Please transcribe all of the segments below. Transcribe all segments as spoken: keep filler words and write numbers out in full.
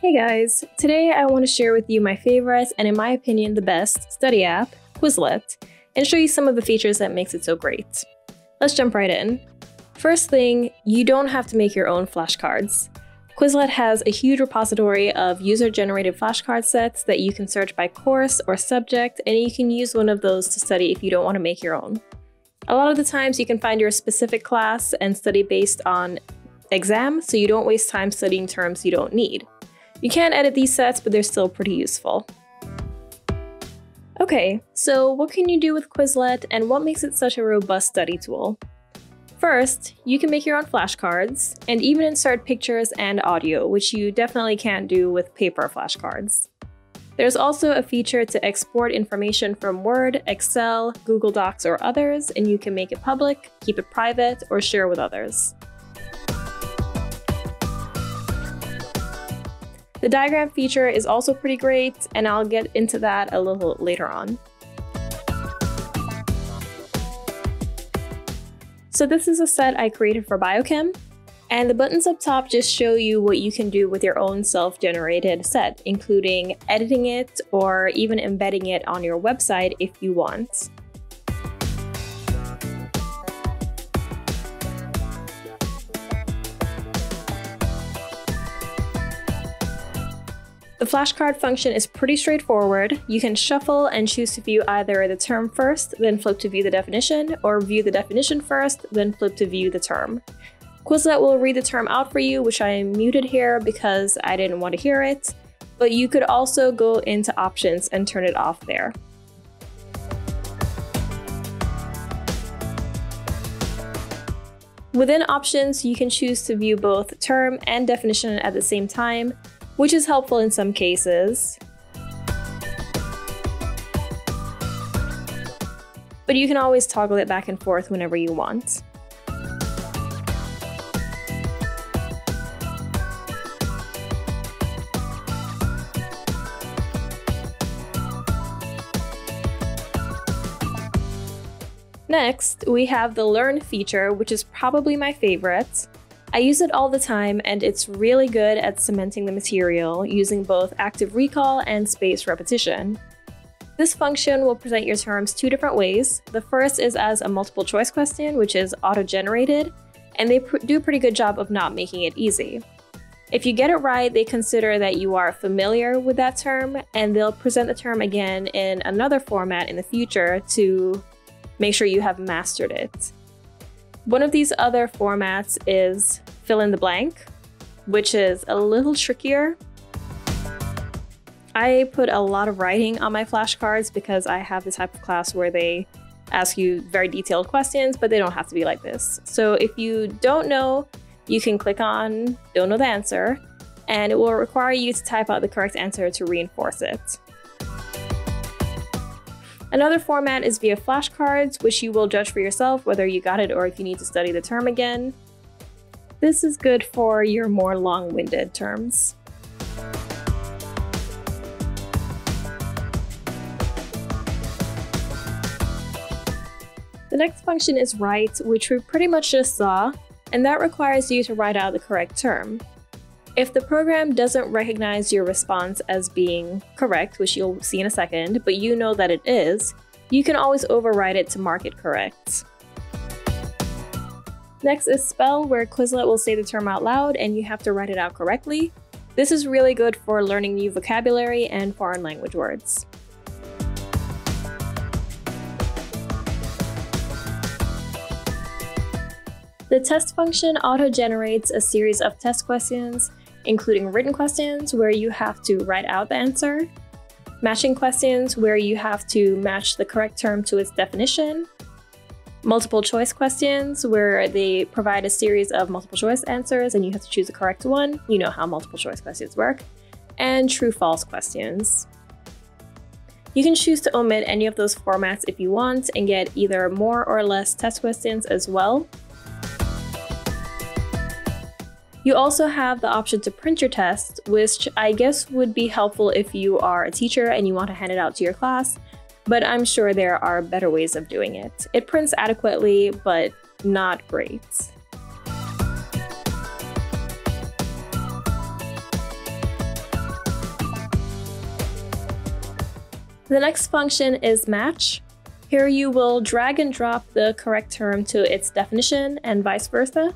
Hey guys, today I want to share with you my favorite and in my opinion the best study app, Quizlet, and show you some of the features that makes it so great. Let's jump right in. First thing, you don't have to make your own flashcards. Quizlet has a huge repository of user-generated flashcard sets that you can search by course or subject, and you can use one of those to study if you don't want to make your own. A lot of the times you can find your specific class and study based on exam, so you don't waste time studying terms you don't need. You can edit these sets, but they're still pretty useful. Okay, so what can you do with Quizlet and what makes it such a robust study tool? First, you can make your own flashcards and even insert pictures and audio, which you definitely can't do with paper flashcards. There's also a feature to export information from Word, Excel, Google Docs, or others, and you can make it public, keep it private, or share with others. The diagram feature is also pretty great, and I'll get into that a little later on. So this is a set I created for biochem, and the buttons up top just show you what you can do with your own self-generated set, including editing it or even embedding it on your website if you want. The flashcard function is pretty straightforward. You can shuffle and choose to view either the term first, then flip to view the definition, or view the definition first, then flip to view the term. Quizlet will read the term out for you, which I muted here because I didn't want to hear it, but you could also go into options and turn it off there. Within options, you can choose to view both term and definition at the same time, which is helpful in some cases. But you can always toggle it back and forth whenever you want. Next, we have the Learn feature, which is probably my favorite. I use it all the time, and it's really good at cementing the material using both active recall and spaced repetition. This function will present your terms two different ways. The first is as a multiple choice question, which is auto-generated, and they pr do a pretty good job of not making it easy. If you get it right, they consider that you are familiar with that term, and they'll present the term again in another format in the future to make sure you have mastered it. One of these other formats is fill in the blank, which is a little trickier. I put a lot of writing on my flashcards because I have the type of class where they ask you very detailed questions, but they don't have to be like this. So if you don't know, you can click on "Don't know the answer," and it will require you to type out the correct answer to reinforce it. Another format is via flashcards, which you will judge for yourself whether you got it or if you need to study the term again. This is good for your more long-winded terms. The next function is write, which we pretty much just saw, and that requires you to write out the correct term. If the program doesn't recognize your response as being correct, which you'll see in a second, but you know that it is, you can always override it to mark it correct. Next is spell, where Quizlet will say the term out loud and you have to write it out correctly. This is really good for learning new vocabulary and foreign language words. The test function auto-generates a series of test questions, including written questions where you have to write out the answer, matching questions where you have to match the correct term to its definition, multiple choice questions where they provide a series of multiple choice answers and you have to choose the correct one. You know how multiple choice questions work, and true-false questions. You can choose to omit any of those formats if you want and get either more or less test questions as well. You also have the option to print your test, which I guess would be helpful if you are a teacher and you want to hand it out to your class, but I'm sure there are better ways of doing it. It prints adequately, but not great. The next function is match. Here you will drag and drop the correct term to its definition and vice versa.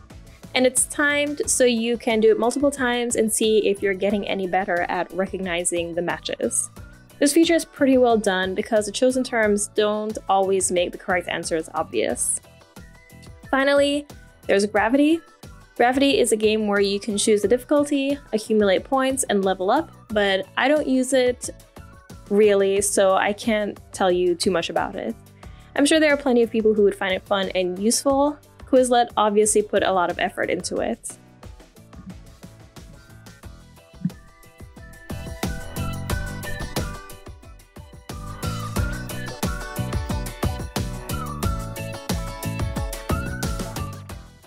And it's timed, so you can do it multiple times and see if you're getting any better at recognizing the matches. This feature is pretty well done because the chosen terms don't always make the correct answers obvious. Finally, there's Gravity. Gravity is a game where you can choose the difficulty, accumulate points, and level up, but I don't use it really, so I can't tell you too much about it. I'm sure there are plenty of people who would find it fun and useful. Quizlet obviously put a lot of effort into it.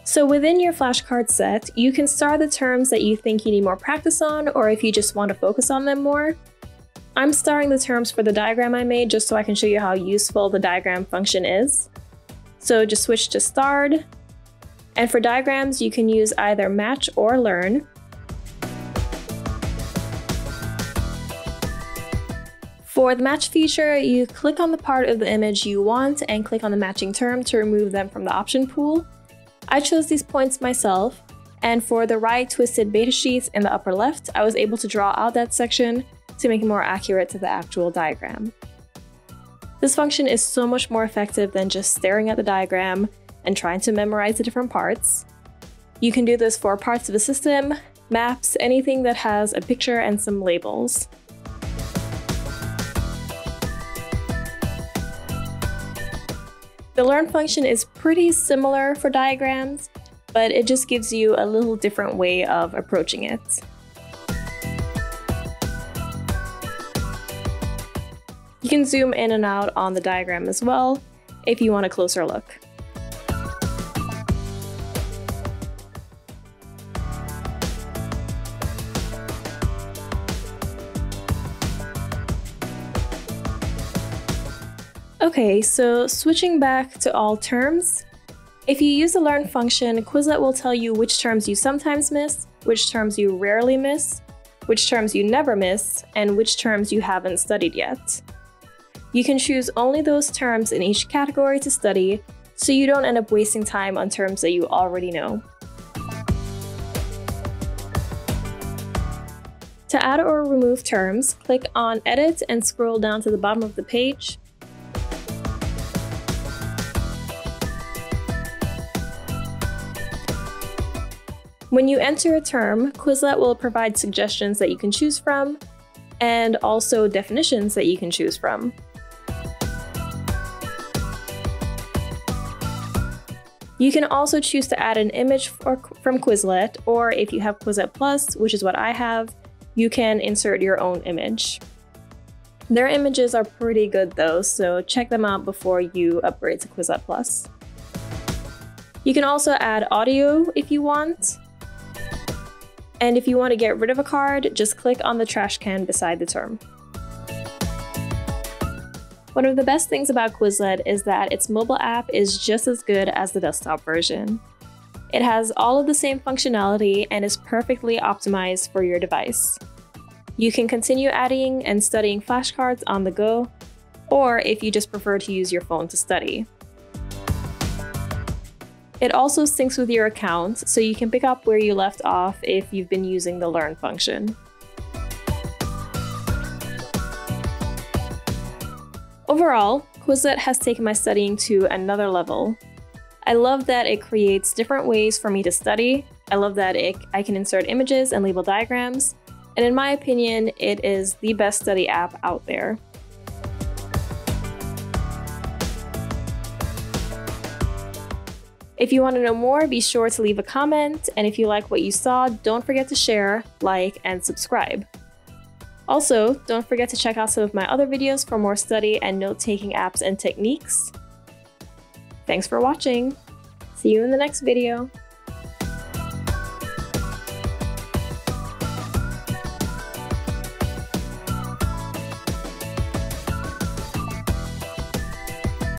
So within your flashcard set, you can star the terms that you think you need more practice on, or if you just want to focus on them more. I'm starring the terms for the diagram I made just so I can show you how useful the diagram function is. So just switch to starred, and for diagrams you can use either match or learn. For the match feature, you click on the part of the image you want and click on the matching term to remove them from the option pool. I chose these points myself, and for the right twisted beta sheets in the upper left, I was able to draw out that section to make it more accurate to the actual diagram. This function is so much more effective than just staring at the diagram and trying to memorize the different parts. You can do this for parts of the system, maps, anything that has a picture and some labels. The learn function is pretty similar for diagrams, but it just gives you a little different way of approaching it. You can zoom in and out on the diagram as well if you want a closer look. Okay, so switching back to all terms. If you use the learn function, Quizlet will tell you which terms you sometimes miss, which terms you rarely miss, which terms you never miss, and which terms you haven't studied yet. You can choose only those terms in each category to study, so you don't end up wasting time on terms that you already know. To add or remove terms, click on Edit and scroll down to the bottom of the page. When you enter a term, Quizlet will provide suggestions that you can choose from, and also definitions that you can choose from. You can also choose to add an image for, from Quizlet, or if you have Quizlet Plus, which is what I have, you can insert your own image. Their images are pretty good though, so check them out before you upgrade to Quizlet Plus. You can also add audio if you want. And if you want to get rid of a card, just click on the trash can beside the term. One of the best things about Quizlet is that its mobile app is just as good as the desktop version. It has all of the same functionality and is perfectly optimized for your device. You can continue adding and studying flashcards on the go, or if you just prefer to use your phone to study. It also syncs with your account, so you can pick up where you left off if you've been using the learn function. Overall, Quizlet has taken my studying to another level. I love that it creates different ways for me to study. I love that it, I can insert images and label diagrams. And in my opinion, it is the best study app out there. If you want to know more, be sure to leave a comment, and if you like what you saw, don't forget to share, like, and subscribe. Also, don't forget to check out some of my other videos for more study and note-taking apps and techniques. Thanks for watching! See you in the next video!